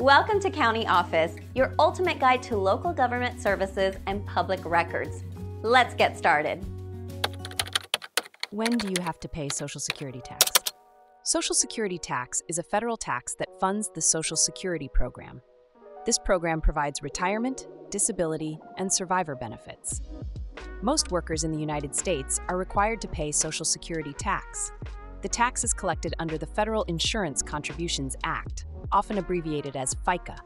Welcome to County Office, your ultimate guide to local government services and public records. Let's get started. When do you have to pay Social Security tax? Social Security tax is a federal tax that funds the Social Security program. This program provides retirement, disability, and survivor benefits. Most workers in the United States are required to pay Social Security tax. The tax is collected under the Federal Insurance Contributions Act, often abbreviated as FICA.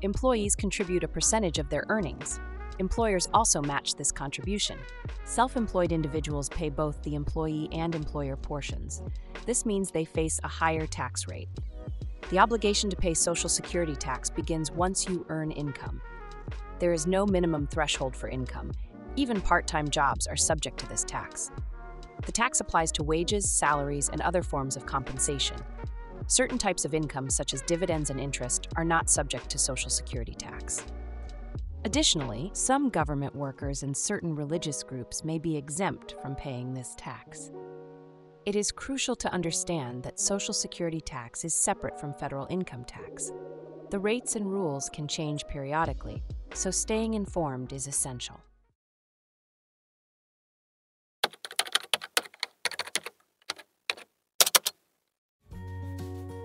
Employees contribute a percentage of their earnings. Employers also match this contribution. Self-employed individuals pay both the employee and employer portions. This means they face a higher tax rate. The obligation to pay Social Security tax begins once you earn income. There is no minimum threshold for income. Even part-time jobs are subject to this tax. The tax applies to wages, salaries, and other forms of compensation. Certain types of income, such as dividends and interest, are not subject to Social Security tax. Additionally, some government workers and certain religious groups may be exempt from paying this tax. It is crucial to understand that Social Security tax is separate from federal income tax. The rates and rules can change periodically, so staying informed is essential.